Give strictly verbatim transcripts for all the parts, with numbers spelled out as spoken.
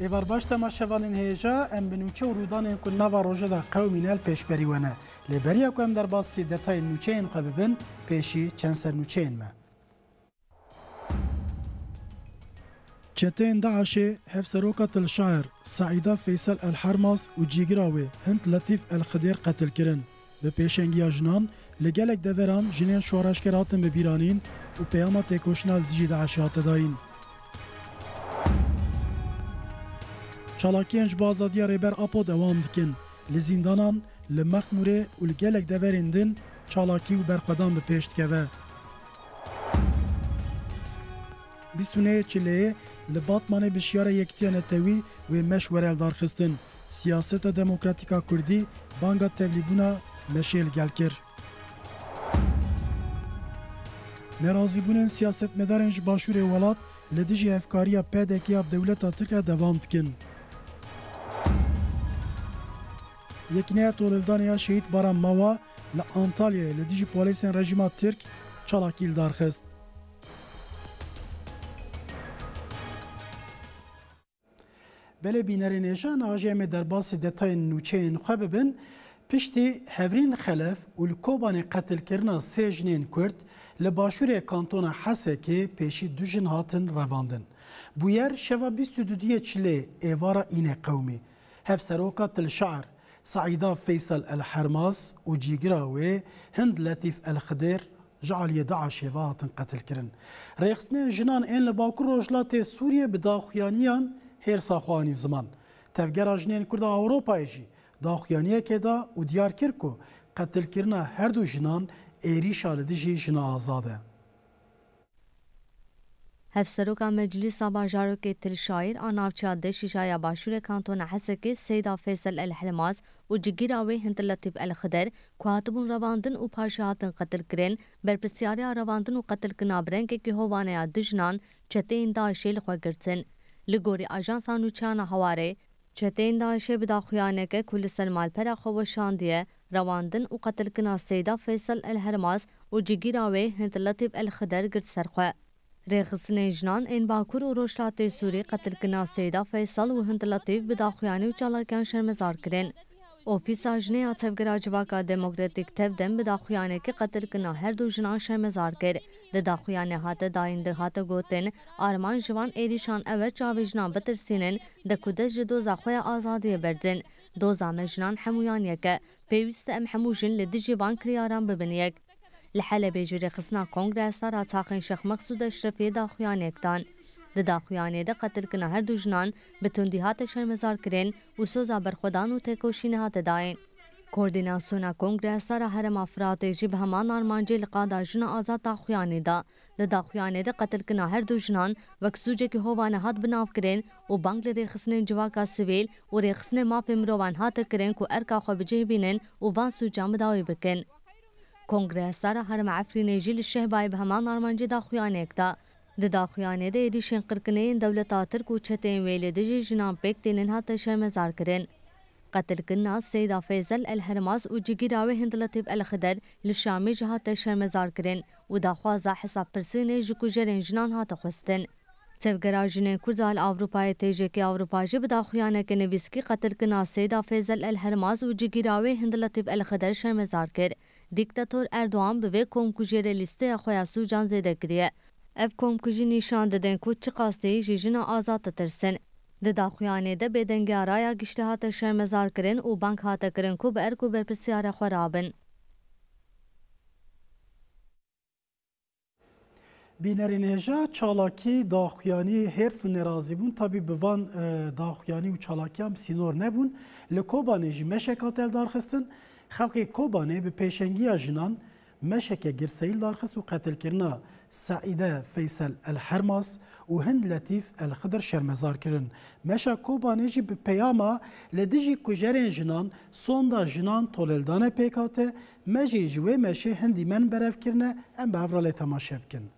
ایوار باش تماشاوالین هیجا ام بنوچه و رودان این کننا و روژه ده قومینال پیش بریوانه لبریا که ام در باسی دتای نوچه این خواببن پیشی چند سر نوچه این ما چته این دعاشه هفسروکا تلشاعر سعیده فیصل الحرماس و جیگراوی هند لطیف الخدیر قتل کرن به پیشنگی جنان لگلک دوران جنین شورشکراتن به بیرانین و پیاما تکوشنال دیجی دعاشه هاتداین چالاکیانج بازادیا ریبر آپو دوام دکن لزیندانان لمخموره و لگلک دورندن چالاکی و برخودان به پیشت کوه بیستونه چلیه لباتمانه بشیاره یکتیان تاوی و مشوره الدار خستن سیاست دموکراتیکا کردی بانگا تبلیبونا مشیل گل کر مرازی بونن سیاست مدارنج باشور ولات لدیجی افکاریا پیدکی اب دولتا تکر دوام دکن یکنه تولدانیا شهید باران موا لانتالیا لدیجی پولیسین رژیما ترک چالاکی الدار خست بله بینرین ایجان آجیم در باسی دتای نوچه این خواب ببین پشتی هورین خلف و لکوبان قتل کرنا سه جنین کرد لباشور کانتون حسه که پیشی دو جن هاتن رواندن بویر شوا بیست و دودیه چلی ایوارا این قومی هفسروکا تلشعر سعیده فیصل الحرماس و جیگراوی هند لطیف الخدیر جعالی دعاشه و هاتن قتل کرن ریخسنه جنان این لباکر روشلات سوریه بداخویانیان هر ساخوانی زمان تفگر آجنین کرده اوروپای جی داخیانیه که دا و دیار کرکو قتل کرنا هر دو جنان ایری شالده جی جنا آزاده هفسروکا مجلس باجارو که تلشایر آنافچاده شیشای باشور کانتون حسکی سیدا فیصل الحلماز و جگیراوی هند لطیف الخدر کواتبون رواندن و پاشاهاتن قتل کرن برپسیاری رواندن و قتل کنابرن که که هوانه دو جنان چته این داشیل خواه گرسن لگوری آژانسا نوچانا هواره چتین داعشه بداخویانه که کل سلمالپر خوشاندیه رواندن و قتل کنا سیدا فیصل الحرماس و جگیراوی هند لطیف الخدر گرد سرخوا ریخسن جنان این باکور و روشلات سوری قتل کنا سیدا فیصل و هند لطیف بداخویانه و چالاکیان شرمزار کرن اوفیسا جنه اتفگرا جواکا دموکراتیک تفدم بداخویانه که قتل کنا هر دو جنان شرمزار کرد دداخویانه هاته داینده هاته گوتن آرمان جوان ایریشان اوه چاوی جنان بترسینن ده کودش دوزا خوی آزادی بردن دوزا مجنان حمویان یکه پیویست ام حموجن لدی جیبان کریاران ببن یک لحلبی جوری خسنا کنگرسا را تاقین شیخ مقصود اشرفی داخویانه اکدان دداخویانه ده قتل کنه هر دو جنان به تندی هاته شرمزار کرن و سوزا برخودان و تکوشین هاته داین کوردیناسیونا کنگرسا را هرم افراتی جی به همان آرمانجی لقادا جن آزاد داخویانه دا د داخویانه د قتل کنا هر دو جنان وکسوجه که هوانه هات بناف کرن و بانگل ریخسن جواکا سویل و ریخسن ماف مروان هات کرن کو ارکا خو بجه بینن و وان سوجا مداوی بکن کنگرسا را هرم عفرینه جی لشهبای به همان آرمانجی داخویانه اکدا د داخویانه د ایریشن قرکنین دولتا ترک و چتین ویل د جی جنان پک تینن هات شرمزار کرن قتل کنا سیدا فیصل الحرماس و جگیراوی هند لطیف الخدر لشامی جهات شرمزار کرن و داخوازا حساب پرسینه جکو جرین جنان هات خوستن. تفگرا جنین کردال اوروپای تیجه که اوروپاجی بداخویانه که نویسکی قتل کنا سیدا فیصل الحرماس و جگیراوی هند لطیف الخدر شرمزار کر. دیکتاتور اردوان به کمکوجیر لیسته خویا سوجان زیده کریه. اف کمکوجی نشان دادن کو چه قاسته جیجن آزاد ترسن. د داخویانه د بدنګارا یا گشته هاته شرمزار کرن او بانک هاته کرن کو بر کو بر پرسیاره خرابن بینرینهجا چالاکی داخویانی هرس و ناراضی بون تابی بوان داخویانی و چالاکی هم سینور نبون لکوبانه ژ مشکاتل دارخستن خلق کوبانه به پیشنگی جنان مشکه گرسیل دارخست و قتل کرنا سعیده فیصل الحرماس و هند لطیف الخدر شرمزار کرن مشا کوبانه جی به پیاما لدیجی کجرین جنان سوندا جنان تولدانه پیکاته مجی جوی مشی هندی من برف کرنه ام به افراله تماشا بکن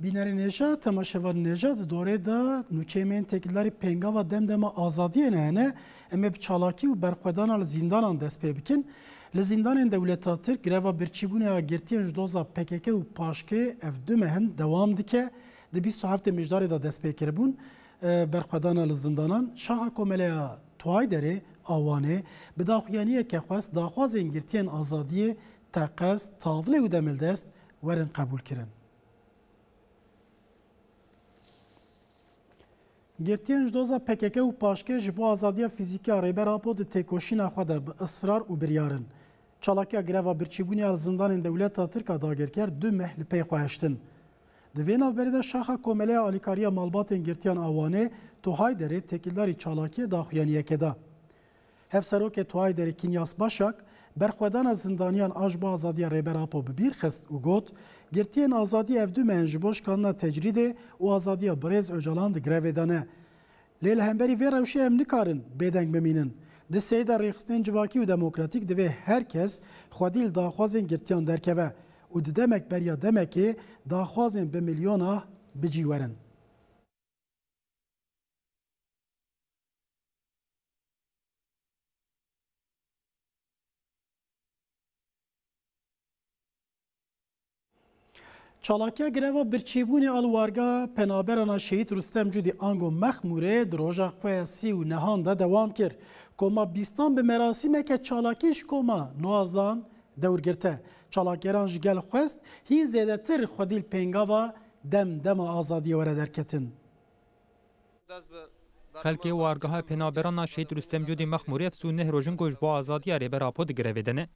Binari neja, tamaşavan neja, dore da nuçemen tekilleri pengava demdema azadiye nehene, emeb çalaki u berxwedan al zindanan despey bikin. Le zindanên dewleta Tirk greva birçîbûna girtiyên ji doza P K K û Paşkê ev du mehen dewam dike. Di bîst û heftê mijdarê da destpêkiribûn berxwedana li zindanan. Şaha Komeleya Tuayderê awanê bi daxuyaniyeke xwest daxwazên girtiyên azadiyê teqez tavlê û demildest werin qebûl kirin. Girtiyên ji doza P K K û Paşkê ji bo azadiya fîzîkî a rêbera bo di têkoşîna xwe de bi israr û biryarin. Çalakiya greva birçîbûnê a zindanên dewleta Tirk a dagirker du meh li pey xwe heştin. Di vê navberê de Şaxa Komeleya Alîkariya malbatên girtiyan awanê Tuhayderê têkildarî çalakiyê daxuyaniyeke da. Hevserokê Tuhayderê Kinyas Başak berxwedana zindaniyan a ji bo azadiya rêbera bo bibîr xist û got girtiyên azadî ev du mehen ji bo şikanina tecridê û azadiya birêz Öcalan di grevê de. Lê li hemberî vê rewşê em nikarin bêdeng bimînin. Di seyda rêxistinên civakî û demokratîk divê herkes xwedî li daxwazên girtiyan derkeve û di demek beriya demekê daxwazên bi milyona bicîwerin. Çalakiya greva birçîbûnê a li warga penaberana Şehîd Rûstem Cûdî Ango Mexmûrê di roja xwe sî û nehan de dewam kir. Koma bîstan bi merasîmeke çalakî ji koma nuazdan dewrgirte. Çalakeran ji gel xwest hîn zêdetir xwedî li pengava demdema azadiyê were derketin. Xelkê wargeha penaberana Şehîd Rûstem Cûdî Mexmûrê efsûn neh rojên ku ji bo azadiya rêbera po digirêvedene.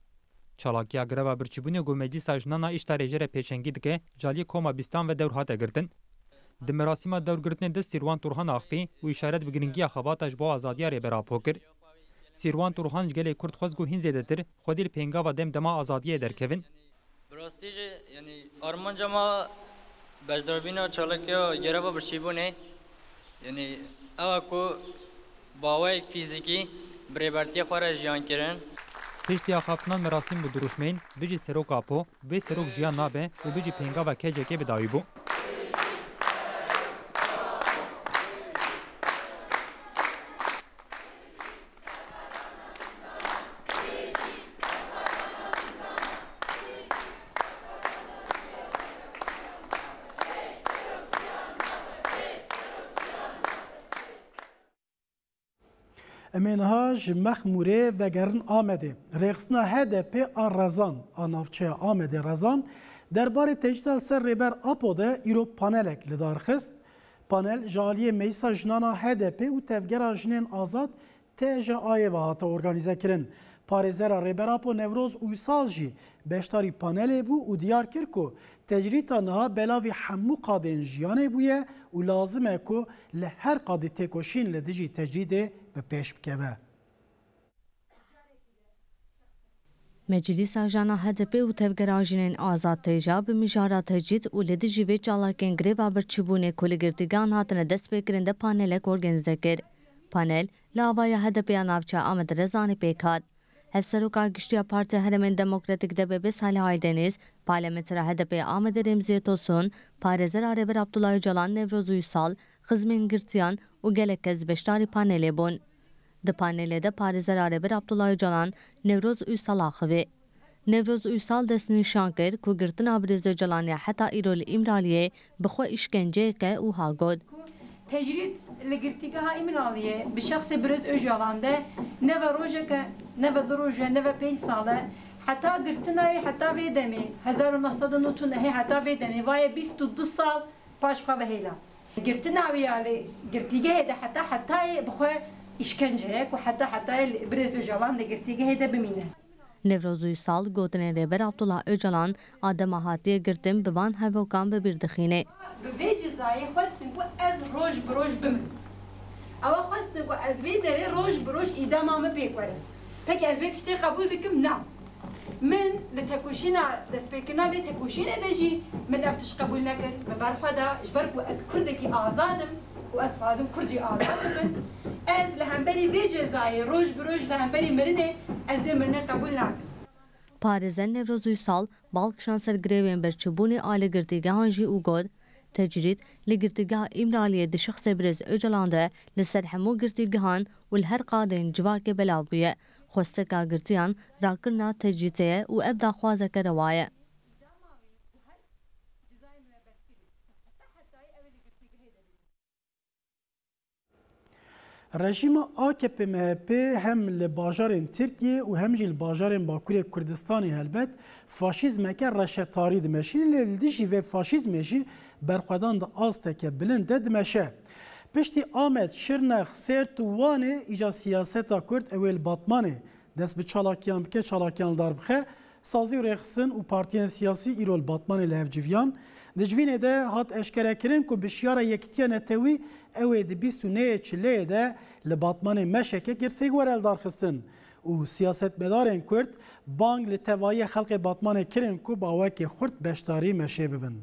Çalakiya greva birçîbûnê ku meclîsa jinana îşdarê jê re pêşengî dike, caliyê koma bîstan ve dewr hate girtin. Di merasîma dewrgirtinê de Sîrwan Turhan Axfî û îşaret bi giringîya xebata ji bo azadiya rêbera po kir. Sîrwan Turhan ji gelê Kurd xwest ku hîn zêdetir xwedî li pengava demdema azadiyê derkevin. Armanca ma bejdarbîna çalakiya greva birçîbûnê ewa ku bawayek fîzîkî bi rêbertiya xwe re jiyan kirin. Piştîya xaftinan merasîm bi duruşmeyên, bijî seroka po, bê serok jiyan nabe û bijî pengava kecekê bidayî bû. Emêniha ji Mexmûrê vegerin Amedê. Rêxistina H D P a Rezan a navçeya Amedê Rezan derbarê tecrîda ser rêber Apo de îro panelek li darxist. Panel ji aliyê meclîsa jinana H D P û tevgera jinên azad T J A hate organize kirin. Parêzera rêber Apo Newroz Uysal jî beşdarî panelê bû û diyar kir ku tecrîda niha belavî hemû qadên jiyanê bûye û lazim e ku li her qadî têkoşîn li dijî tecrîdê pêş bikeve. Meclîsa jana H D P û tevgera jinên azad têja bi mijara tecrîd û li dijî vê çalakên grêva birçîbûnê ku li girtîgan hatine destpêkirin de panelek organize kir. Panel li avaya H D P-ya navçeya Amedê Rezanê pêk hat. Hevseroka Giştiya Partiya Herêmên Demokratîk de Bebê Salih Aydeniz, Parlamentera H D P-ya Amedê Remziye Tosun, Parêzera Rêber Abdullah Öcalan Newroz Uysal, xizmên girtiyan û gelek kez beşdarî panelê bûn. Di panelê de Parêzera Rêber Abdullah Öcalan Newroz Uysal axivî. Newroz Uysal destnîşan kir ku girtina Birêz Öcalanê heta îro li Îmraliyê bi xwe îşkenceyeke û hagot. Tecrid li girtîgeha Îmraliyê bi şexsê Birêz Öcalan de neve rojeke, neve du roje, neve pênc sale hatta girtinayı hatta vedemi bin dokuz yüz doksan'ı hatta vedemi vay yirmi iki sal paşka behela girtinayı yani girtige de hatta hatta bxoy işkenceye ve hatta hatta brez öcalan da girtige de bimine Nevruz Uysal gotinê rêber Abdullah Öcalan adema hatiye girtin bi van hevokan bi birdixîne bi vê cezayê xwestin ku ez roj bi roj bimin awa xwestin ku ez vê derê roj bi roj îdama min pêkwerin peki ez vê tiştê qebûl dikim na min li tekûşîna destpêkirina vê tekûşînê de jî min ev tişt qebûl nekir min ber xwe de ji ber ku ez kurdekî azadim ku ez fazim kurdî azad bibim ez li hemberî vê cezayê roj bi roj li hemberî mirinê ez ê mirinê qebûl nakim Parêzên Nevruz Uysal balkişan ser grevên berçîbûnê a li girtîgehan jî û got tecrîd li girtîgeha Îmraîliyê di şixsê Birêz Öcalan de li ser hemû girtîgehan û li her qadên civakê belav bûye xwesteka girtiyan rakirina tecrîdê ye û ev daxwazeke rewa ye Rejima A K P M H P hem li bajarên Tirkiye û hem jî li bajarên Bakurê Kurdistanê helbet faşîzmeke reşetarî dimeşî lê dijî vê faşîzmê jî berxwedan di asteke bilind de dimeşe. Piştî Amed Şirnex Sêrt û Wanê îca siyaseta Kurd ew ê li Batmanê dest bi çalakiyan bike çalakiyan dar bixe sazî û rêxistin û partiyên siyasî îro li Batmanê li hevciviyan Dijvinê de hat eşkerekirin ku bi şiyara yekîtiya netewî ew ê di bîst û neyê çileyê de li Batmanê meşeke girsêk wer eldarxistin û siyasetmedarên Kurd bang li tevayiyê xelkê Batmanê kirin ku bawekê xurt beşdarî meşê bibin.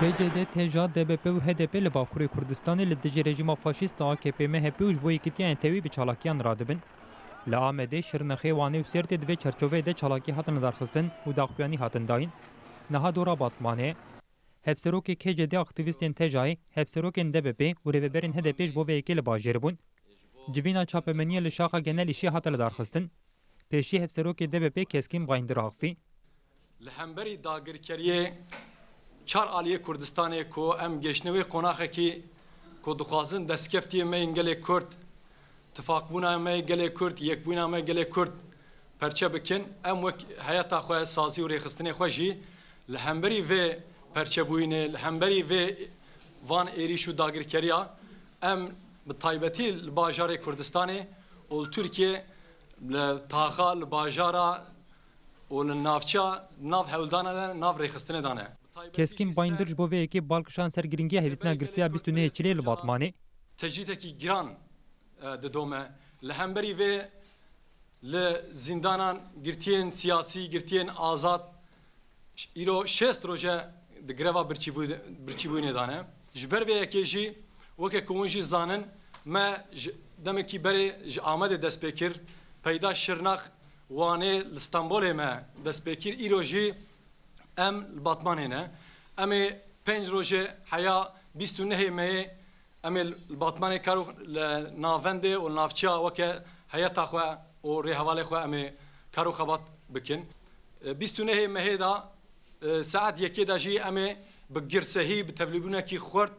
K C D, T J A, D B P û H D P li Bakurê Kurdistanê li dijî rejima faşîst A K P M H P û ji bo yekîtiya netewî bi çalakiyan radibin. Li Amedê, Şirnexê, Wanê û Sêrtê di vê çerçoveyê de çalakî hatin darxistin û daxuyanî hatin dayîn. Niha dora Batmanê, hevserokê K C D aktivîstên T J A, hevserokên D B P û rêveberên H D P ji bo vê yekê li bajarî bûn. Civîna çapemeniyê li şaxa genel îşê hat lidarxistin. Pêşî hevserokê D B P Keskîn Bayındır Akfî. Li hemberî dagirkeriyê çar aliyê Kurdistanê ku em geşnewê qonaxekî ku dixwazin destkeftiyê me yên gelê Kurd, tifaqbûna me gelê Kurd, yekbûna me gelê Kurd perçe bikin, em wek heyeta xwe sazî û rêxistinê xwe jî li hemberî vê perçebûyînê, li hemberî vê van êrîş û dagirkeriya em bi taybetî li bajarê Kurdistanê û li Tirkiye li taxa li bajara û li navça nav hewldana de nav rêxistinê dan e. Keskîn Bayındır ji bo vê yekê balkişan ser girîngîya hêvîtina girsiya bîst û nehê çilê li Batmanê. Tecrîdekî giran didome li hemberî vê li zindanan girtiyên siyasî, girtiyên azad İro şest roje di greva birçîbûnê dane. Ji ber vê yekê jî weke ku hûn jî zanin me demekî berê ji Amedê destpêkir peyda Şirnex Wanê li İstanbulê me destpêkir îro jî em li Batmanê ne. Em ê pênc roje heya bîst û nehê meyê em ê li Batmanê kar li navendê û navçeya weke heyeta xwe û rêhevalê xwe em ê kar û xebat bikin. bîst û nehê mehê da saat yekê de jî em ê bi girsehî bi tevlîbûnekî xurt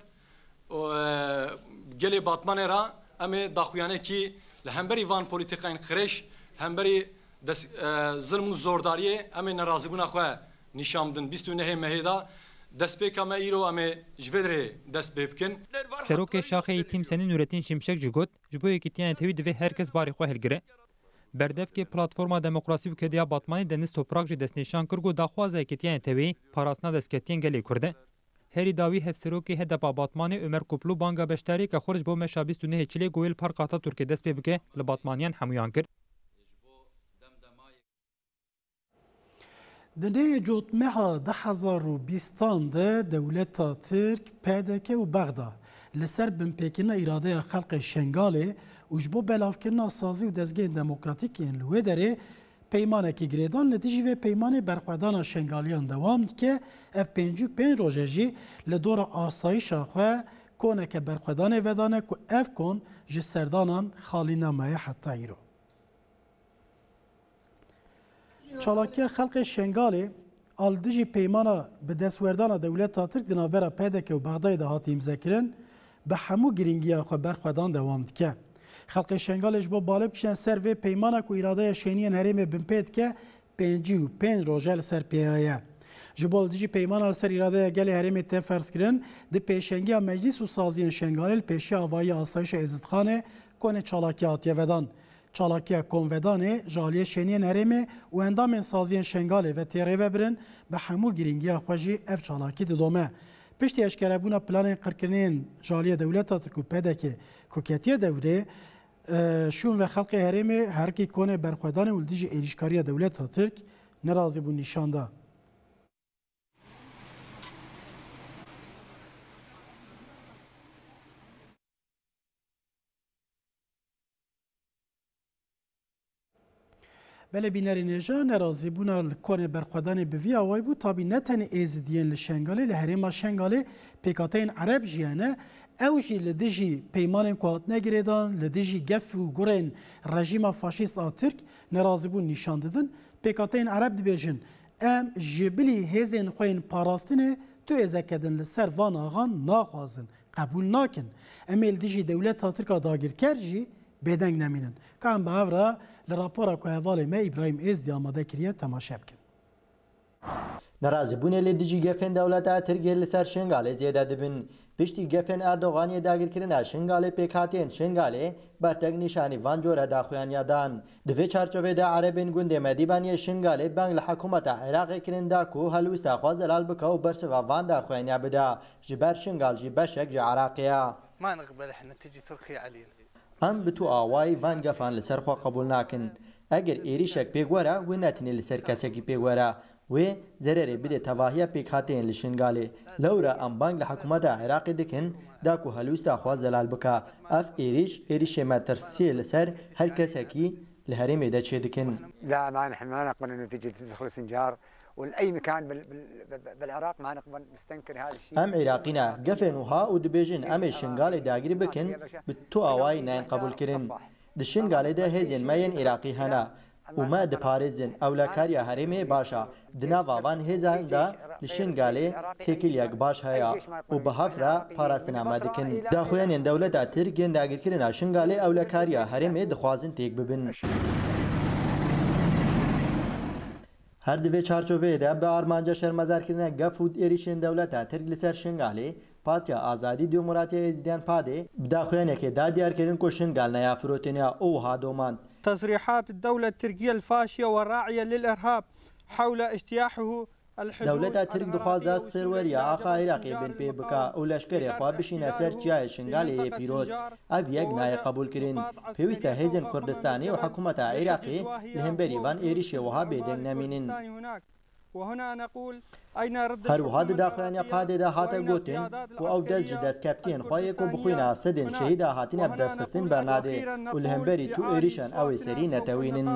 gelê Batmanê re em ê daxuyanekî li hemberî van polîtîkayên xirêj hemberî zilm û zordariyê em ê nerazîbûna xwe nîşan bidin bîst û nehê mehê da destpêka me îro em ê ji vê derê dest pê bikin Serokê Şaxê Îtîmsenê Nurettin Şimşek ji got ji bo yekîtiya netewî divê herkes barê xwe hilgire Berdevkê Platforma Demokrasî û Kêdiya Batmanê Deniz Toprak ji destnîşan kir ku daxwaza yekîtiya netewî parastina destketiyên gelê Kurd e. Herî dawî hevserokê H D P Batmanê Ömer Kuplu banga beşdarî ka xwe ji bo meşa bîst û nehê çilê goyê li Parka Atatürkê dest pê bike li Batmaniyan hemûyan kir. Di neyê cotmeha du hezar û bîstan de dewleta Tirk, P D K û Bexda li ser binpêkirina îradeya xelkê Şengalê û ji bo belavkirina sazî û dezgehên demokratîkên li wê derê peymanekî girêdan li dijî vê peymanê berxwedana şengaliyan dewam dike ev pêncî û pênc roje jî li dora asayîşa xwe koneke berxwedanê vedane ku ev kon ji serdanan xalîna maye heta îro. Çalakiya xelkê Şengalê al dijî peymana bi destwerdana dewleta Tirk di navbera P D K û Bexdayê de hat îmzakirin bi hemû girîngiya xwe berxwedan dewam dike. خلق شنگالش با بالب کشن سر و پیمانک و اراده شینین هرم بمپید که پنجی و پنج روژه سر پیایه. جبال دیجی پیمان ال سر اراده گل هرم تفرس کرن ده پیشنگی مجلس و سازین شنگال پیشی آوای آسایش عزتخانه کنه چالاکی آتیه ودان. چالاکی کنودانه جالی شینین هرم و اندام سازین شنگال و تیره وبرن به همو گرینگی خوشی اف چالاکی دومه. پشتی اشکرابونا پلان قرکرنین جالی دولت تکو پدکه کوکیتی دوره شون و خلق هرم هر کی کنه برخوادان ولدیج ایریشکاری دولت ترک ناراضی بو نشاندا. بله بینرینجا ناراضی بونا کنه برخوادان به وی اوای بو تابی نتن ازدیل شنگاله لهرما شنگاله پیکاتین عرب جیانه اوجی لدیجی پیمان کوات نگریدان لدیجی گف و گورن رژیم فاشیست آ ترک ناراضی بو نشان دادن پیکاتین عرب دبیجن ام جبلی هزین خوین پاراستنه تو ازکدن لسر وان آغان ناخوازن قبول ناکن امیل دیجی دولت آ ترک داگیر کرجی بدنگ نمینن کام به اورا لراپورا که هواله ما ابراهیم ازدی آماده کریه تماشا بکن. ناراضی بونه لدیجی گفن دولت آترگیر لسر شنگاله زیاده دبن. پشتی گفن اردوغانی داگر کرن شنگاله پیکاتین شنگاله برتگ نشانی وانجور داخویان یادان. دوی چارچوه دا عربین گونده مدیبانی شنگاله بانگ حکومت عراق کرن دا که هلوست آخواز الال بکاو برس و وان داخویان یابده. جبر شنگال جبشک جعراقیه. ما نقبل احنا تجی ترکی علیه. ام بتو آوای وان گفان لسر خواه قبول ناکن. اگر ایریشک پیگوره و نتینی لسر کسکی پیگوره و زرره بده تواهیه پیکاتین لشنگاله. لورا ام بانگ لحکومت عراقی دکن دا که هلوست آخواه زلال بکا. اف ایریش ایریش مترسی لسر هر کسکی لحرمی دا چه دکن. لا ما نحن ما نقبل نتیجه تدخل سنجار. والأي مكان بالعراق ما نقبل نستنكر هذا الشيء. أم عراقينا قفنوها ودبيجن أم الشنغال داعير بكن بتوعوي نين قبول كرن. الشنغال ده هزين مين عراقي هنا وما دبارزين أولا كاريا هرمي باشا دنا وان هزين دا الشنغال تكيل يقباش هيا وبهفرة فارسنا مادكن. داخوين إن دولة تركين داعير كرن الشنغال أولا كاريا هرمي دخوازن تيك ببن. هر دوی چارچوبه ده به آرمانجا شرمزار کردن گفود ایریشین دولت ترک لسر شنگاله پارتیا آزادی دموکراتی ازدیان پاده بداخویانه که دادیار کردن که شنگال نیا فروتنیا اوها دوماند. تصریحات الدولة التركية الفاشية والراعية للإرهاب حول اجتياحه دولتا ترک دخوازه سروریا آقا عراقی بن پی بکا و لشکر خواه بشینه سر چیای شنگاله پیروز او یک نای قبول کرین. پیوسته هزین کردستانی و حکومت عراقی لهمبری وان ایریش وها بیدنگ نمینین. هر وحاد داخوانی قاده دا حاتا گوتین و او دست جدست کپتین خواهی که بخوینه صدین شهید حاتین ابدست خستین برناده و لهمبری تو ایریشن او سری نتوینین.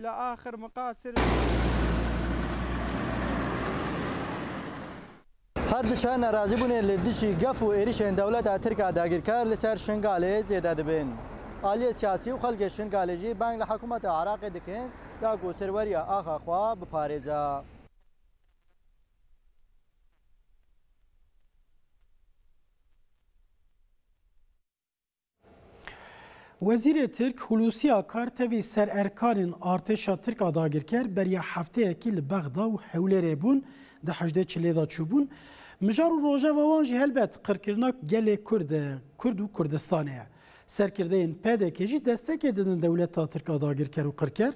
إلى آخر مقاتل. هر دچار ناراضی بودن لدیشی گف و ایریشین دولت آترکا داعیرکار لسر شنگاله زیاده دبین. عالی سیاسی و خلق شنگالجی بانگ لحکومت عراق دکن داغو سروریا آخا خواب پارزا. وزیر ترک هلوسی آکار توی سر ارکان ارتشا ترک آداگر کرد برای هفته اکیل بغدا و حوله ریبون ده حجده چلی دا چوبون مجار و روژه وانجی هلبت قرکرناک گل کرد کرد و کردستانه سرکرده این پده کجی دسته که دن دولت ترک آداگر کرد و قرکر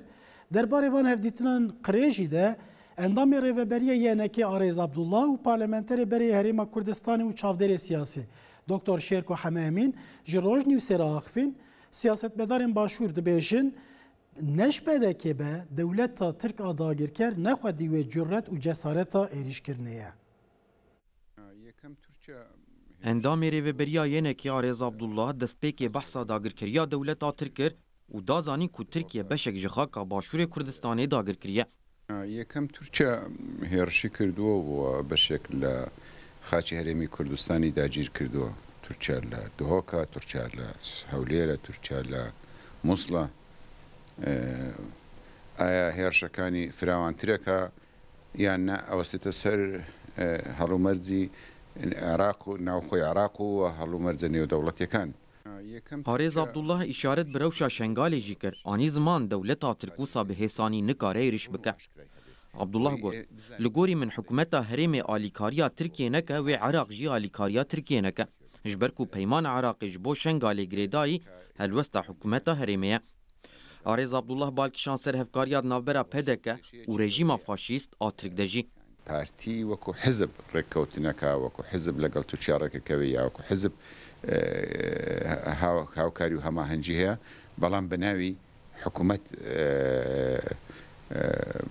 درباره وان هفدیتنان قریجی ده اندام ریوبری یعنی آریز عبدالله و پارلمانتر برای هرم کردستان و چاودر سیاسی دکتر شیرکو حمامین جروج نیو سر آخفین siyasetmedarın başvurdu dibêjin neşbedekê be dewleta Tirk a dagirker nexwe dîwê cüret û cesareta êrîşkirinê ye. Endamê rêveberiya yenekî Arêz Abdullah destpêkê behsa dagirkiriya dewleta Tirk kir û da zanîn ku Tirkiye beşek ji xaka başûrê Kurdistanê dagir kiriye. Yekem Türkçe hêrşî kirdo û beşek li xaçê herêmê Kurdistanê dacîr kirdo. Türkçeler, Dohaka Türkçeler, Havliyere Türkçeler, Musla, aya her şakani firavan Tireka, yani avsita ser halumerzi Irak, navxoy Irak ve halumerzi neo devlet yakan. Harez Abdullah işaret bir revşa şengalê jî kir, anî zaman dewleta Tirkusa bi hêsanî nikare êriş bike. Abdullah got, li gorî min hikûmeta herêmê alîkariya Tirkiye neke wê Iraq jî alîkariya Tirkiye neke. Ji ber ku peymana Iraqê ji bo şengalê girêdayî helwesta hikûmeta herêmê ye. Arêz Abdullah balkişan ser hevkariya navbera pedek e û rejîma faşîst a Tirk de jî. Partî wekû hizb rêkewtîneke, wekû hizb legel tûçareke kevê ye, wekû hizb hawkarî û hemahengî heye, belam bi navî hikûmet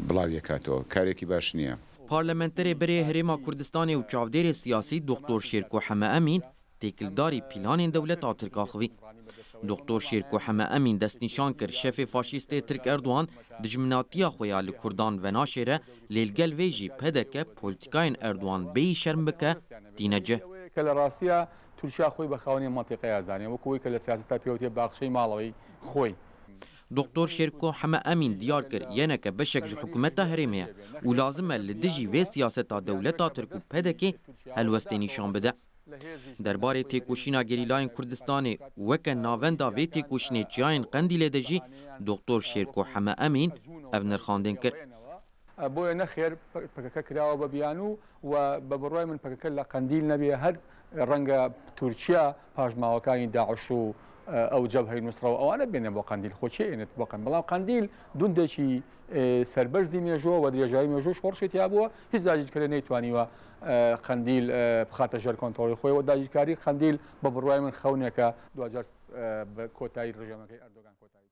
bilavê katî karekî baş nîye. Parlamenterê berê Herêma Kurdistanê û çavdêrê siyasî Doktor Şêrko Heme Emîn têkildarî planên dewleta Tirk axivî. Doktor Şêrko Heme Emîn destnîşan kir şefê faşîstê Tirk Erdogan di jimnatiya xwe ya li Kurdan venaşê re lêlgel wê jî pedeke polîtîkayên Erdogan bêyî şerm bike tîne cih. Doktor Şêrko Heme Emîn diyar kir yeneke beşek ji hikûmeta herêmê ye û lazim e li dijî wê siyaseta dewleta Tirk û pedekê helwestê nîşan bide. Derbarê têkoşîna gerîlayên Kurdistanê weke navenda vê têkoşînê çiyayên Qendîlê de jî Doktor Şêrko Heme Emîn ev nirxandin kir. Boya nexêr P K K kirawa bi biyanû û bi birroya min P K K li Qendîl nebî her renga Tirkiye pajmawekanî Daeş û ew Cebherê Nusra ew nebîne bo Qendîl xwe çê êne tibaqan, belav Qendîl dundekî serberzî mejû û derêjayî mejû ji xweşê tê bû hiç dajîrkerê neytwaniye Qendîl bixate jer kontrolê xwe û dajîrkarî Qendîl bi birroya min xewneke duwajar bi kotayî rejîmeke Erdogan kotayî.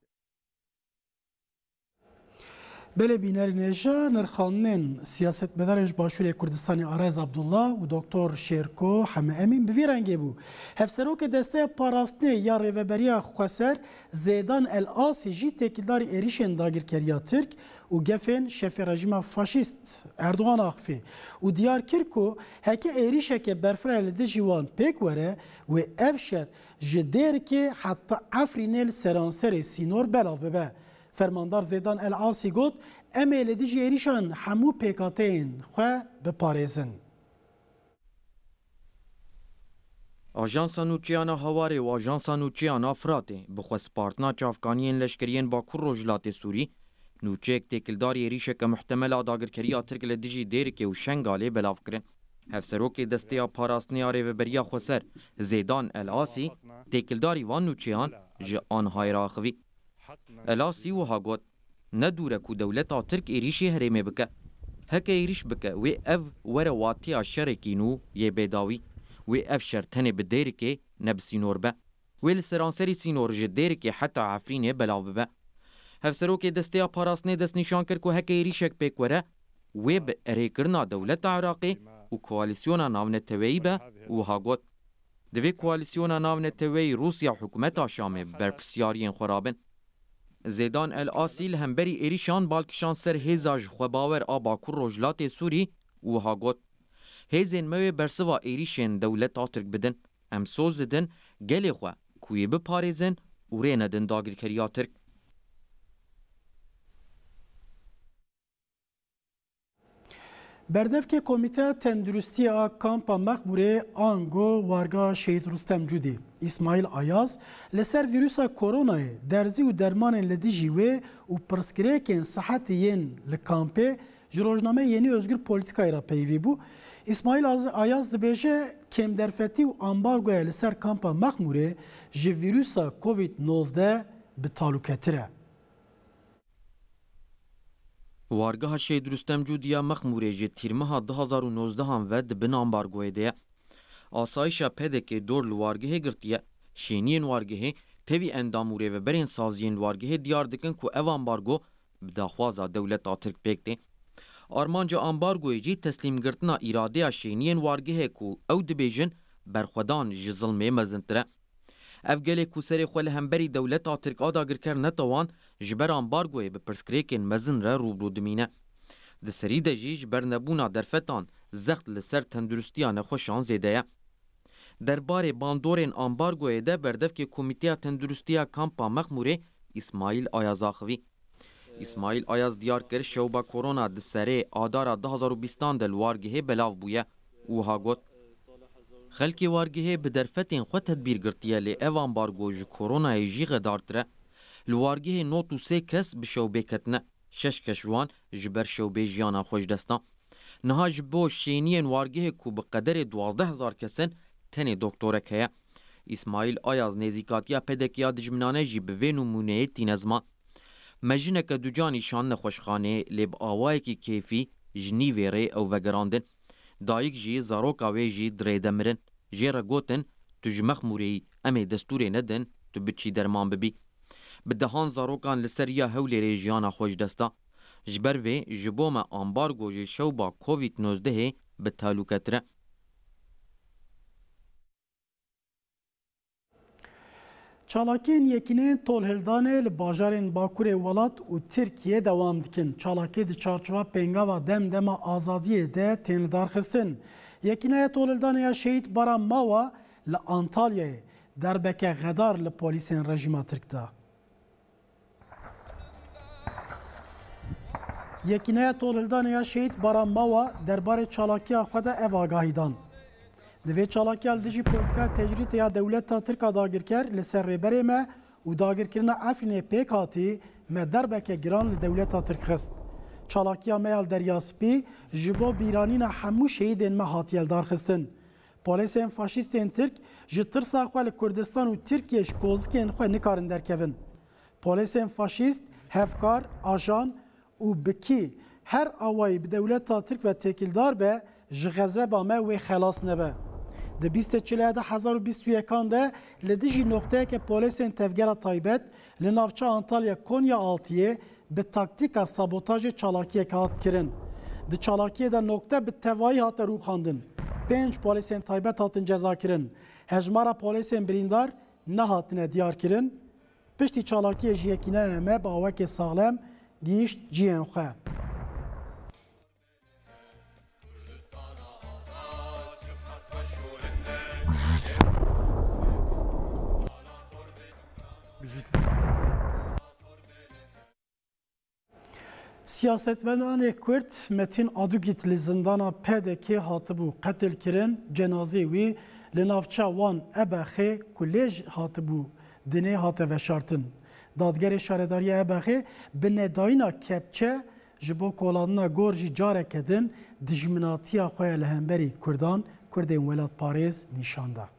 Belê bînerînê ji nirxandinên siyasetmedarên ji Başûrê Kurdistanê Arêz Abdullah û Doktor Şêrko Heme Emîn bi vê rengê bû. Hevserokê desteya parastinê ya rêveberiya Xweser Zêdan El Asî jî têkildarî êrişên dagirkeriya Tirk û gefên şefê rejîma faşîst Erdogan axivî û diyar kir ku heke êrişeke berfira li dijî wan pêk were wê ev şer ji dêrikê heta Efrînê li seranserê Sînor belav bibe. Fermandar Zêdan El Asî got, em ê li dijî êrişan hemû pêkateyên xwe biparêzin. Ajansa Nûçeyana Hawarê û Ajansa Nûçeyana Fıratê bi xwespartina çavkaniyên leşkeriyên Bakur Rojhilatê Sûrî, nûçeyek têkildarî êrişeke muhtemela dagirkeriya Tirk li dijî dêrikê û şengalê belav kirin. Hevserokê desteya parastinê a rêveberiya Xweser Zêdan El Asî têkildarî wan nûçeyan ji Anhayra axivî. El Asî wiha got, nedûre ku dewleta Tirk êrişê herêmê bike. Heke êriş bike wê ev were watiya şerekî nû yê bêdawî. Wê ev şer tenê bi dêrikê ne bi Sînor be. Wê li seranserî Sînor ji dêrikê heta Efrînê belav bibe. Hevserokê desteya parastinê destnîşan kir ku heke êrişek pêk were wê bi erêkirina dewleta Iraqê û koalîsyona navneteweyî be û wiha got. Di vê koalîsyona navneteweyî Rûsya hikûmeta Şamê berpirsiyariyên xwe rabin. Zêdan El Asî li hemberî êrişan balkişan ser hêza ji xwebawer a Bakur Rojhilatê Sûrî û wiha got, hêzên me wê bersiva êrişên dewleta Tirk bidin, em soz didin gelê xwe ku yê biparêzin û rê nedin dagirkeriya Tirk. Berdevkê Komîteya Tenduristiya Kampa Mexmûrê Ango Warga Şehîd Rustem Cudî İsmaîl Ayaz li ser vîrusa koronayê derzî û dermanên li dijî wê û pirsgirêkên sihetî yên li kampê ji Rojname Yenî Özgür Polîtîkayê re peyvî bû. İsmaîl Ayaz dibêje kêmderfetî û ambargoya li ser Kampa Mexmûrê ji vîrusa covid nînze bi talûketî re. Wargeha Şehîd Rustem Cudî Mexmûrê ji tîrmeha duhezar û nîzdehan ve dibin ambargoyê de ye. Asayişa pedekê dor li wargehê girtiye. Şêniyên wargehê tevî endam û rêveberên saziyên wargehê diyar dikin ku ev ambargo bi daxwaza dewleta Tirk pêk tê. Armanca ambargoyê jî teslîmgirtina îradeya şêniyên wargehê ku ew dibêjin berxwedan ji zilmê mezintir e. Ev gelê ku serê xwe li hemberî dewleta Tirk a dagirker netawan ji ber ambargoyê bi pirsgirêkên mezin re rûbirû dimîne. Di serî de jî ji ber nebûna derfetan zext li ser tenduristiya nexweşan zêde ye. Derbarê bandorên ambargoyê de berdevkê Komîteya Tenduristiya Kampa Mexmûrê İsmaîl Ayaz axivî. İsmaîl Ayaz diyar kir şewba korona di serê adara duhezar û bîstan de li wargehê belav bûye û wiha got, خەڵکی وارگێ بە دەرفەتین خۆ تەدبیرگرتیە لێ ئەو ئەمبارگۆ ji کۆرۆنایê jî xedartir e. Li wargehê nod û sê kes bi şewbê ketine, şeş keşwan ji ber şewbê jiyana xweşdestan. Niha ji bo şêniyên wargehê ku bi qederê duwazdeh hezar kesin tenê doktorek heye. İsmail Ayaz nêzîkatiya pedekiya dijminane jî bi vê nûmûneyê tîne ziman. Me jineke du canî şanine xweşxaneyê lê bi awayekî keyfî ji nîvê ew vegerandin. Dayîk jî zaroka wê jî dirêde mirin. Jê re gotin tu ji mexmûreyî em ê destûrê nedin tu biçî derman bibî. Bi dehan zarokan li seriya Hewlêrê jiyana xweşdestan. Ji ber vê ji bo me ambargo jî şewba covid nûzdehê bi talûketire. Çalakên yekînên tolhildanê li bajarên Bakurê welat û Tirkiyeyê dewam dikin. Çalakê di çarçiva pengava demdema azadiyê de tênedarxistin. Yekîneya tolhildanê ya Şehîd Bara Mawa li Antalyayê derbeke xedar li polîsên rejima Tirk da. Yekîneya tolhildanê ya Şehîd Bara Mawa derbarê çalakiya xwe de ev agahî dan. Di vê çalakiya li dijî politika tecrît ya dewleta Tirka dagirker li ser rêberê me û dagirkirina Efrînê pêk hatî me derbeke giran li dewleta Tirk xist. Çalakiya me ya Deryaspî ji bo bîranîna hemû şehîdên me hatiye eldarxistin. Polîsên faşîstên Tirk ji tirsa xwe li Kurdistan û Tirkiye ji kozikên xwe nikarin derkevin. Polîsên faşîst, hevkar, ajan û bikî her awayî bi dewleta Tirk ve têkildar be ji xezeba me wê xelas nebe. Di bîst çilê de hezar û bîst û yekan de li dijî nokteyeke polîsên tevgera taybet li navça Antalya Konya altiyê bi taktika sabotajê çalakiyek hat kirin. Di çalakiyê de nokte bi tevayî hate rûxandin. Pênc polîsên taybet hatin cezakirin. Hejmara polîsên birîndar nehatine diyarkirin. Piştî çalakiyê jî yekîneyê me bi awekê saxlem gihişt ciyên xwe. Siyasetvedanê Kurd Metin Adugît li zindana pedekê hatibû qetilkirin. Cenazê wî li navça Wan Ebexê ku lêj hatibû dinê hate veşartin. Dadgerê şaredariya Ebexê bi nedayîna kepçe ji bo kolanina gor jî carek edin dijminatiya xwe ya li hemberî Kurdan Kurdên welatparêz nîşanda.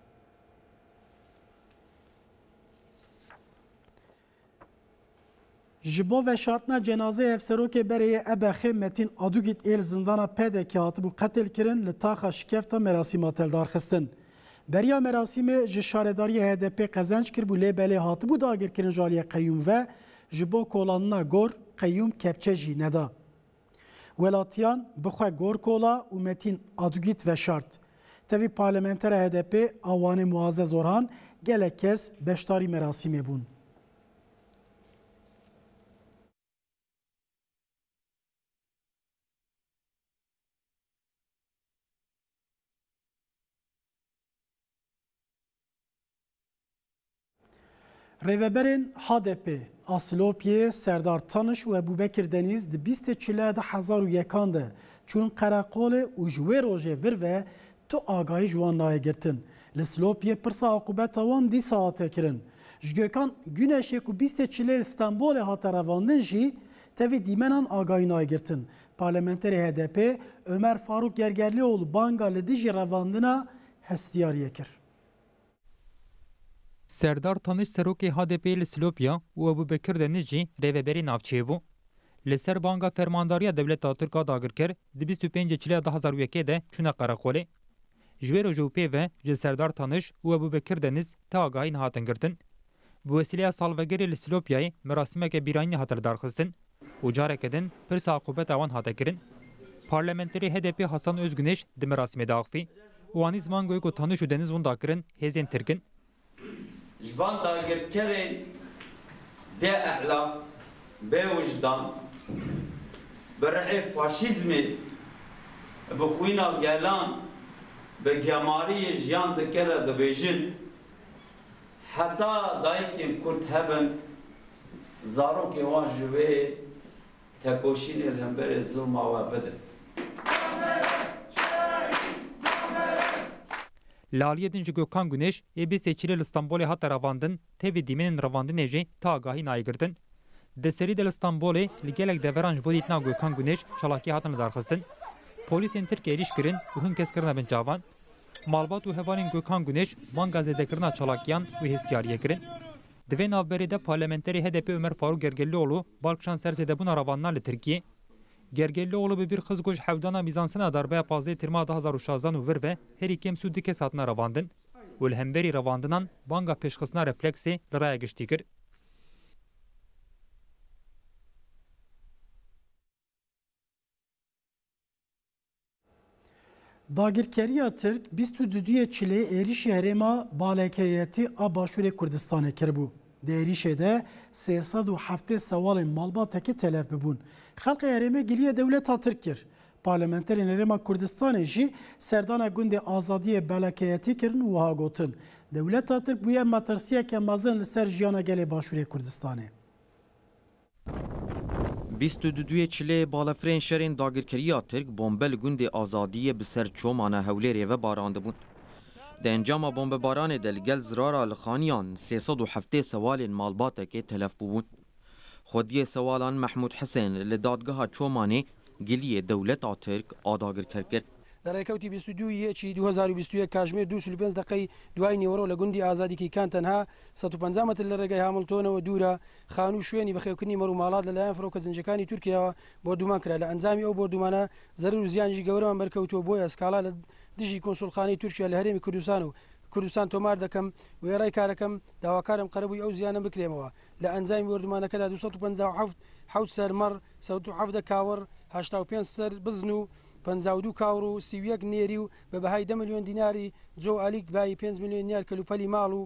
Ji bo veşartina cenazeyê hevserokê berê Ebexê Metin Adugît êl zindana pedekê hatibû qetilkirin li taxa şikefta merasîma teldarxistin. Beriya merasîmê ji şaredariya H D P qezenc kir bû lê belê hatibû dagirkirin Jaliye Qeyyûm ve ji bo kolanina gor Qeyyûm kepçe jî neda. Welatiyan bi xwe gor kola û Metin Adugît veşart. Tevî parlamenter H D P Awanê Muazzez Orhan gelek kes beşdarî merasîmê bûn. Rêveberên H D P, Asilopiyê Serdar Tanîş û Ebûbekir Deniz di bîst çilê de hezar û yekan de çûn Qereqolê û ji wê rojê virve tu agahî ji wan nayê girtin. Li Silopiyê pirsa aqûbeta wan dîsa hate kirin. Ji Gökhan Güneşê ku bîst çilê li Stenbolê hate revandin jî tevî dîmenan agahî nayê girtin. Parlamenterê H D P Ömer Faruk Gergerlioğlu banga li dijî revandina hestiyariyê kir. Serdar Tanîş serokê H D P li Silopiya û Ebûbekir Deniz jî rêveberê navçeyê bû. Li ser banga fermandariya dewleta Tirka dagirker di bîst û pêncê çilê de hezar û yekê de çûne Qereqolê. Ji wê rojê û pêve ji Serdar Tanîş û Ebûbekir Deniz te agahî nehatin girtin. Bi wesilêya salvegerê li Silopiyayê merasîmeke bîranînê hate lidarxistin û careke din pirsa aqûbeta wan hate kirin. Parlamenterê H D P Hasan Özgünêş di merasîmê de axivî. Wanî zimangoyê ku Tanîş û Deniz wan dakirin hêzên Tirkin. Ji van dagirkerên dê ehla bêwijdan bi rihê faşîzmê bi xwîna gelan bi gemariyê jiyan dikere dibêjin heta dayikên Kurd hebin zarokê wan ji wê tekoşînê li hemberê zulma we bidin. Laliyedinci Gökhan Güneş, ebi seçilil İstanbul'a hatta ravandın, tevi dimenin ravandın eji ta gahi naygirdin. Deseri del İstanbul'a ligelek deveranj buditna Gökhan Güneş çalaki hatını darxıstin. Polisin Türkiye ilişkirin uhun keskirine ben cavan. Malbat uhevanin Gökhan Güneş mangazedekirine çalakiyan ve hestiyariye girin. Dve navberide parlamenteri H D P Ömer Faruk Gergellioğlu Balkşan sersede buna ravanlarla Türkiye. Gergellioğlu bir bir kız goj hevdana Bizansına darbaya pazı tirma daha zaruşazdan uvır ve her ikem süddi kesatına ravandın. Ölhemberi ravandınan banga peşkısına refleksi liraya geçtikir. Dagir Keriya Türk, bistu düdüye çile erişi herema balekeyeti abaşure Kurdistan'a kerbu. Derişe de seyasadu hafte savalin malbataki telef bebun. Halka hereme geliye devlet hatırkir. Parlamenterin herema Kurdistan'a ji serdana günde azadiye balekeyeti kirin uha gotun. Devlet hatırk buye matarsiye kemazın serjiyana gele başure Kurdistan'a. بیست و دو چله بالا فرنشرین داگیرکریه ترک بمبل گوند آزادی به سر چومانه هولری و باراند بون. در انجام بمب باران دلگل زرارا الخانیان سیصد و هفت سوال مالباته که تلف بون. خودی سوالان محمود حسین لدادگاه چومانه گلی دولت ترک آداگیرکر کرد. در رکوتی بیست و دو چی دو هزار و بیست و یک کشمیر دویست و پنج دقیقه دوای نیورو لگوندی آزادی که کان تنها صد و پنجاه متر لرگای هاملتون و دوره خانو شوینی بخیوکنی مرو مالاد للاین فروک زنجکانی ترکیه و بردومان کرد. لانزامی او بردومانه ضرر و زیانجی گورمان برکوتو بوی اسکالا لدجی کنسولخانه ترکیه لهرمی کردستان و کردستان تۆمار دەکەم وێرای کارەکەم داواکارم قەرەبووی ئەو زیانە بکرێمەوە لە ئەنجامی وەردومانەکەدا دوو پەنجا و هەفت حەوت سەرمەڕ سەد و هەفت کاوەڕ هەشتا و پێنج سەر بزن و پەنجا و دوو کاوڕ و سی و یەک نێری و بە بەهای دە ملیۆن دیناری جۆ ئالیک بای پێنج ملیۆن دینار کەلوپەلی ماڵ و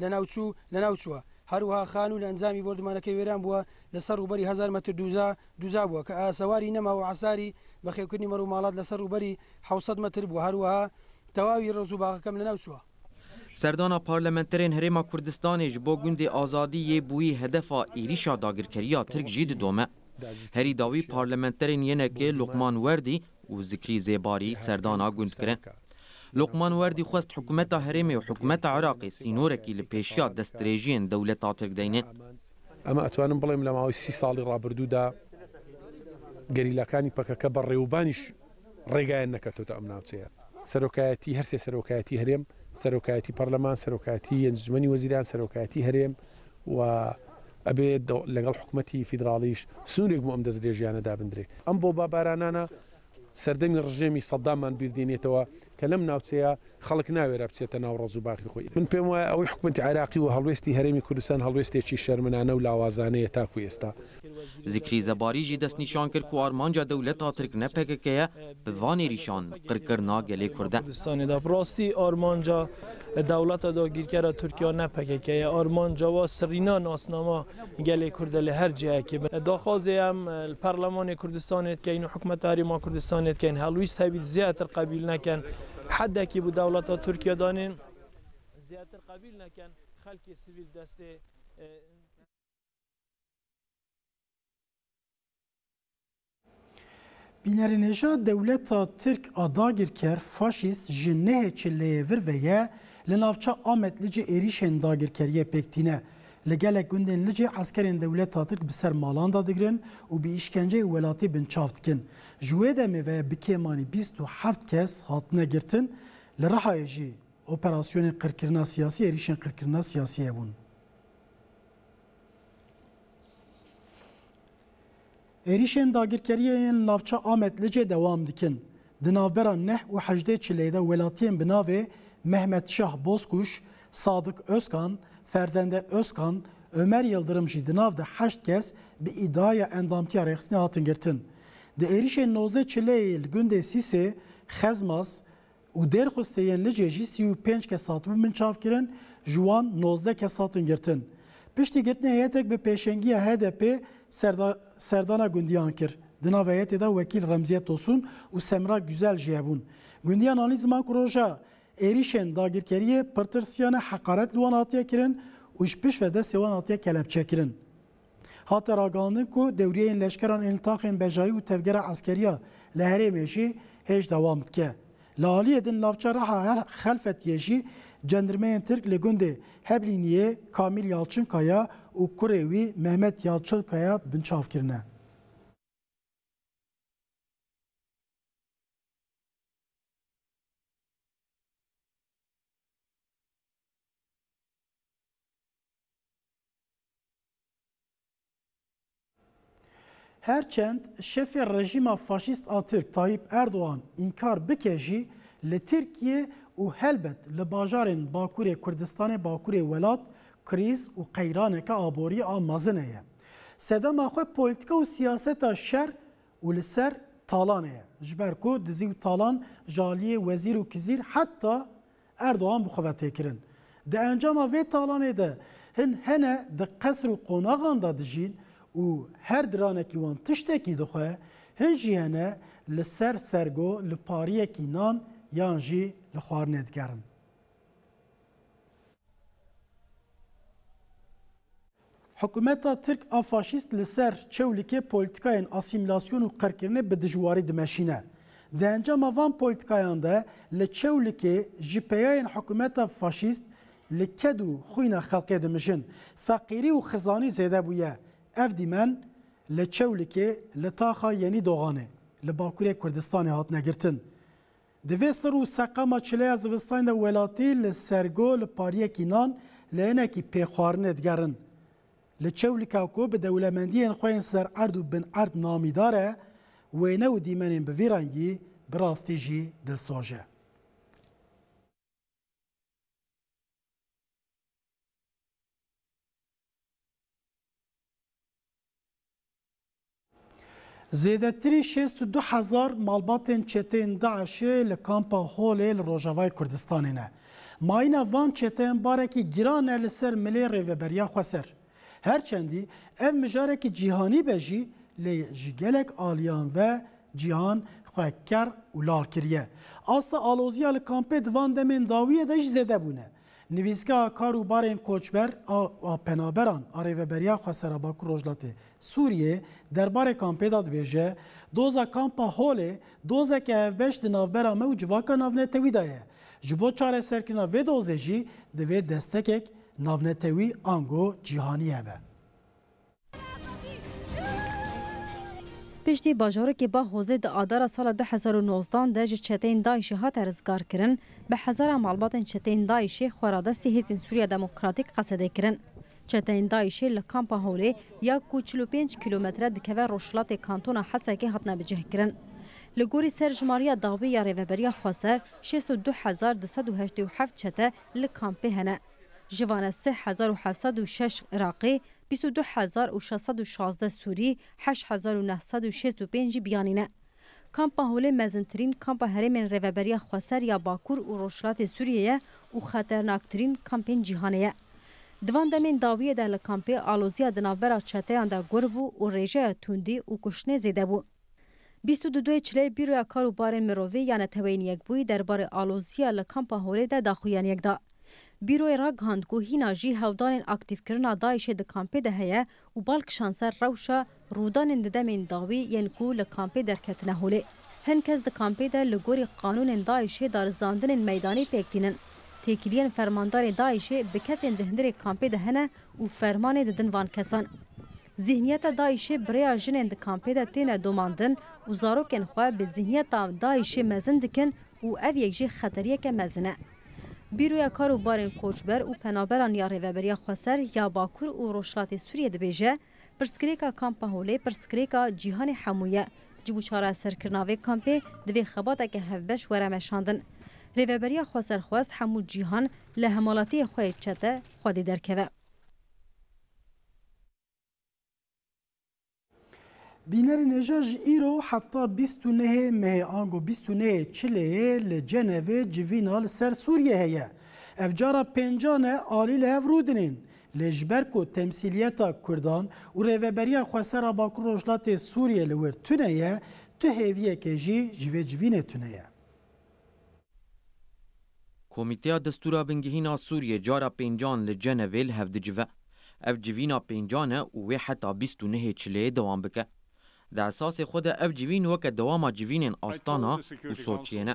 لەناوچوو لەناوچووە هەروەها خان و لە ئەنجامی وەردومانەکەی وێران بووە لەسەر ڕووبەری هەزار مەتر دووزا دووزا بووە کە ئاسەواری نەما و عەساری بەخێوکردنی مەڕ و ماڵات لەسەر ڕووبەری حەوت سەد مەتر بووە هەروەها تەواوی ڕۆژ و باغەکەم لەناوچووە. سەردانا پارلەمەنتەرین هەرێما کوردستانیش بۆ گوندی ئازادییە بووی هەدەفا ئیریشا داگیرکەریە ترک جی دۆمە. هەری داوی پارلەمەنتەرین یەنێکێ لوقمان وەردی و زیکری زێباری سەردانا گوند کرن. لوقمان وەردی خواست حکومەتا هەرێمێ و حکومەتا عێراقی سینۆرێکی لە پێشیا دەستدرێژیین دەولەتا ترک دەینێن. ئەمە ئەتوانم بڵێم لە ماوەی سی ساڵی ڕابردوودا گەریلاکانی پەکەکە بە ڕێوبانیش ڕێگایان نەکەوتۆتە ئەم ناوچەیە. سەرۆکایەتی هەرسێ سەرۆکایەتی هەرێم، سەرۆکایەتی پەرلەمان، سەرۆکایەتی ئەنجومەنی وەزیران، سەرۆکایەتی هەرێم و ئەبێت لەگەڵ حکومەتی فیدراڵیش سنوورێک بۆ ئەم دەستدرێژیانەدا بندرێ. ئەم بۆ بابارانانە سەردەمی ڕژێمی سەدداممان بیردێنێتەوە کە لەم ناوچەیە خەڵک ناوێرە بچێتە ناو ڕەز و باخی خۆی. من پێم وایە ئەوەی حکومەتی عێراقی و هەڵوێستی هەرێمی کوردستان هەڵوێستێکی شەرمنانە و لاوازانەیە تاکو ئێستا. زیکری زەباریجی دەستنیشان کرد کە ئارمانجا دەولەتا ترک نەپێکەکەیە بە ڤانێریشان قڕکردنا گەلێ کوردە. کوردستانیدا ڕاستی ئارمانجا دەولەتا داگیرکەرە تورکیا نەپێکەکەیە ئارمانجا وا سڕینا ناسناما گەلێ کوردە لە هەر جێیەکێ بن. داخوازێ ئەم پەرلەمانێ کوردستانێ دەکەین و حکومەتا هەرێما کوردستانێ دەکەین هەڵویست هەبیت زیاتر قەبیل نەکەن حەدێکی بوو دەولەتا تورکیا دانێن زیاتر قەبیل نەکەن خەڵکی سیڤیل دەستێ. Binerinejat devleta Türk adagirker faşist jinne çilleyevir veye lenavça ametlice erişen dagirkeriye pektine. Legelek gündenlice askerin devleta Türk biser malanda digren u bi işkence velati bin çavtkin. Jüedemi ve bikemani بیست و هفت kes hatına girtin. Lerahayeci operasyonu kırkırna siyasi erişen kırkırna siyasiye bun. Erişen dagirkeriyenin lavça ametlice devam dikin. Dinavberan neh u hacde çileyde velatiyen bina ve Mehmet Şah Bozkuş, Sadık Özkan, Ferzende Özkan, Ömer Yıldırımcı dinavda haşt kez bi idaya endamtiya reksine hatın girtin. De erişen nozde çileyil günde sisi, xezmaz, u derxusteyenlice سی و پنج kez hatın bin çavkirin, juan nozde kez hatın girtin. Pişti girtine heyetek bi peşengiye H D P, Serdana Gündiyan kir. Dinavayeti de vekil Remziye Tosun u Semra Güzel jebun. Gündiyan analizma kuroja erişen dagirkeriye pırtırsiyana hakaret luan atıya kirin u işpiş ve de sevan atıya kelepçe kirin. Hatta ragandın ku devriyeyin leşkeran iltaqin bejayi u tevgera askeriya leheremeci hej devam etke. Laliye din lavçara ha xelfet yeji Cendirmeyen Türk Legunde Hebliniye Kamil Yalçınkaya u Kurevi Mehmet Yalçınkaya bin çavkirine. Herçend şefi rejima faşist a Türk Tayyip Erdoğan inkar bikeji le Türkiye u helbet le bajarên Bakurê Kurdistanê Bakurê welat kriz û qeyraneke aborî a mazin ye. Sedema xwe politika û siyaseta şer û li ser talan ye. Ji ber ku dizî û talan jaliyê wezîr û kizîr heta Erdoğan bi xwe vekirîn. Di encama vê talanê de hin hene di qesr û qonaxan da dijîn û her diranekî wan tiştekî dixwe hin jî hene li ser sergo li pariyekî nan yan jî li xwarinê digerin. Hikûmeta Tirk a faşîst li ser çewlikê politikayên asîmîlasyon û qirkirinê bi dijwarî dimeşîne. Di encama van politikayan de li çewlikê ji peyayên hikûmeta faşîst li ked û xwîna xelkê dimişin. Feqîrî û xizanî zêde bûye. Ev dîmen li çewlikê li taxa Yenî Doğanê li Bakurê Kurdistanê hatine girtin. Di vê sir û seqama çileya zivistanê de welatî li sergo li pariyekî nan li hinekî pêxwarinê digerin. Li çewlika ku bi dewlemendiyên xwe yên ser erd û bin erd namîdar e, wêne û dîmenên bi vî rengî bi rastî jî dilsoz e. Zêdetirî şêst û du hezar malbatên çeteyên Daişê li kampa Holê li Rojavayê Kurdistanê ne. Mayîna van çeteyên barekî giran e li ser milê rêveberiya xwe ser. Herçendî ev mijarekî cîhanî be jî lê ji gelek aliyan ve cihan xwe ker û lal kiriye. Asta aloziya li kampê di van demên dawiyê de jî zêde bûne. Nivîska kar û barên koçber a penaberan a rêveberiya xwe ser a Bakur Rojhilatê Sûriyê derbarê kampê da dibêje doza kampa Holê dozeke hevbeş di navbera me û civaka navnetewî da ye. Ji bo çareserkirina vê dozê jî di vê destekek navnetewî ango cîhanî hebe. Piştî bajarekî Bahozê di adara sala du hezar û nozdan de ji çeteyên Daişê hat rizgar kirin, bi hezara malbatên çeteyên Daişê xwe radestî Hêzên Sûriya Demokratîk qesedê kirin. Çeteyên Daişê li kampa Holê ya ku çil û pênc kilometre dikeve Rojhilatê kantona Hesekê hatine bicih kirin. Li gorî serjimariya dawî ya rêveberiya xwe ser şêst û du hezar du sed û heşt û heft çete li kampê hene. Ji van de sê hezar û heft sed û şeş Iraqî, bîst û du hezar û şeş sed û şazde Sûrî, heşt hezar û neh sed û şêst û pênc biyanîne. Kampa Holê mezintirîn kampa herêmên rêveberiya xwe ser ya Bakur û Rojhilatê Sûriyê ye û xeternaktirîn kampên cîhanê ye. Di van demên dawiyê de li kampê aloziya di navbera çeteyan de gur bû û rêjeya tundî û kuştinê zêde bû. bîst û du çilê Bîroya Kar û Barên Mirovî yani Teweyniyek bûyî derbarê aloziya li kampa Holê de daxuyaniyek da. Bîroya ra gihand ku hîna jî hewdarên aktivkirina Daişê di kampê de heye û balkişan ser rewşa rûdanên di demên dawî yên ku li kampê derketine Holê. Hin kes di kampê de li gorî qanûnên Daişê darizandinên meydanî pêk tînin. Têkiliyên fermandarê Daişê bi kesên di hindirê kampê de hene û fermanê didin van kesan. Zihniyeta Daişê birêya jinên di kampê de têne domandin û zarokên xwe bi zihniyeta Daişê mezin dikin û ev yek jî xeteriyeke mezin e. Bîroya Kar û Barên Koçber û Penaberan ya Rêveberiya xwe ser ya Bakur û Rojhilatê Sûriyê dibêje pirsgirêka kampa Holê pirsgirêka cîhanê hemû ye. Ji bo çareserkirina vê kampê di vê xebateke hevbeş were meşandin. Rêveberiya xwe ser xwest hemû cîhan li hemalatiyê xwe yê çete xwedê derkeve. Bînerê nêja ji îro heta bîst û nehê mehê ango bîst û nehê çilê li Cenevê civîna li ser Sûriyê heye. Ev cara pêncan e alî li hev rûdinên. Lê ji ber ku temsîliyeta Kurdan û rêveberiya xwe ser a Bakur Rojhilatê Sûriyê li wir tune ye, tu hêviyeke jî ji vê civînê tune ye. Komîteya Destûra Bingihîna Sûriyê cara pêncan li Cenevê li hev dicive. Ev civîna pêncan e û wê heta bîst û nehê çilê dewam bike. Di esasê xwe de ev civîn weke dewama civînên Astana û Soçiyê ne.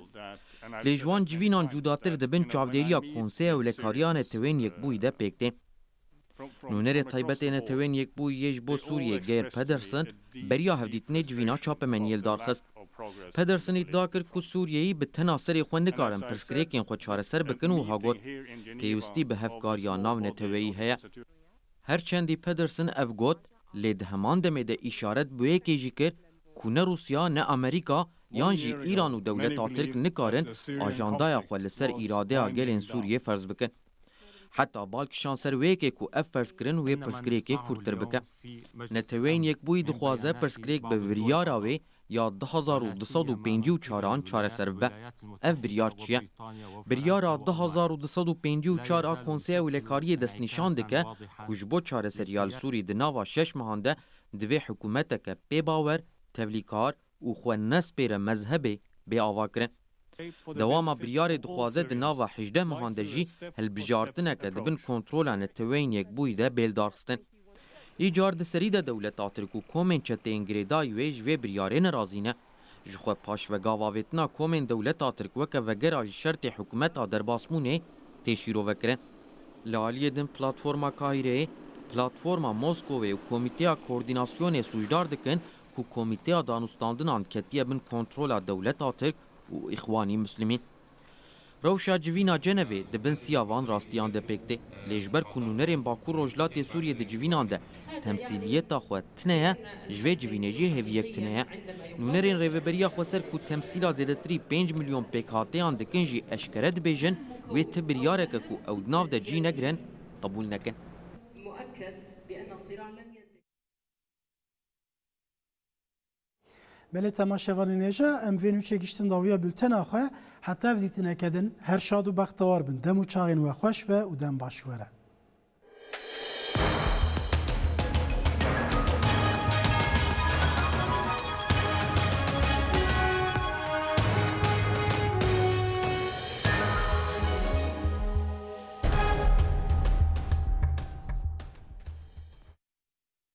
Lejwan civinan cudatır da ben çavderiya konseya öyle kariyane teven yekbuyi de pekte. Nönere taybetene teven yekbuyi yejbo Suriye geyer Pedersen, beriya hevditine civina çapemen yeldar xist. Pedersen iddia kir ku Suriyeyi bi tena serê xwe nikarin pirsgirêkên xwe çareser bikin û hagot pêwîstî bi hevkariya nav neteweyî heye. Herçendî Pedersen ev got lê di heman demê de îşaret bi wekê jî kir ku ne Rusya ne Amerika yan jî İran û dewleta Tirk nikarin ajandaya xwe li ser îradeya gelên Sûriye ferz bikin. Heta balkişan ser wekê ku ev pirsgirin wê pirsgirêkê kurtir bike. Neteweyên yekbûyî dixwaze pirsgirêk bi biryara wê ya دو هزار و دویست و پنجاه و چهار an çareser be. Ev biryar çiye? Biryara دو هزار و دویست و پنجاه و چهار a konseya ulekariye dest nişan dike ku ji bo çareseriyal Sûrî di nava şeş mihan de divê hikûmeteke pêbawer, tevlîkar û xwe nespêre mezhebê bê ava kirin. Dewama biryarê dixwaze di nava hejdeh mihan de jî hilbijartineke dibin kontrola neteweyên yekbûyî de bêldar xistin. Îcar di serî de dewleta Tirk û komên çeteyên girêdayî wê ji vê biryarê nerazî ne. Ji xwe paşvegavavêtina komên dewleta Tirk weke vegera ji şertê hikûmeta derbasbûnê têşîrove kirin. Li aliyê din Platforma Kahîreyê, Platforma Moskowê û Komîteya Koordînasyonê sûjdar dikin ku Komîteya Danûstandinan ketiye bin kontrola dewleta Tirk û Îxwanî Muslimîn. Rewşa civîna Cenevê di bin sîya van rastiyan de pêk tê. Lê ji ber ku nûnerên Bakur Rojhilatê Sûriye di civînan de temsîliyeta xwe tune ye, ji vê civînê jî hêviyek tune ye. Nûnerên rêveberiya xwe ser ku temsîla zêdetirî pênc milyon pêkhatiyan dikin jî eşkere dibêjin wê ti biryareke ku ew di nav de cî negirin qebûl nekin. Belê temaşevanên hêja em vê nûçê giştin dawiya bültena xwe heta ev dîtineke din her şad û bextewar bin. Dem û çaxên we xweş be û dem baş were.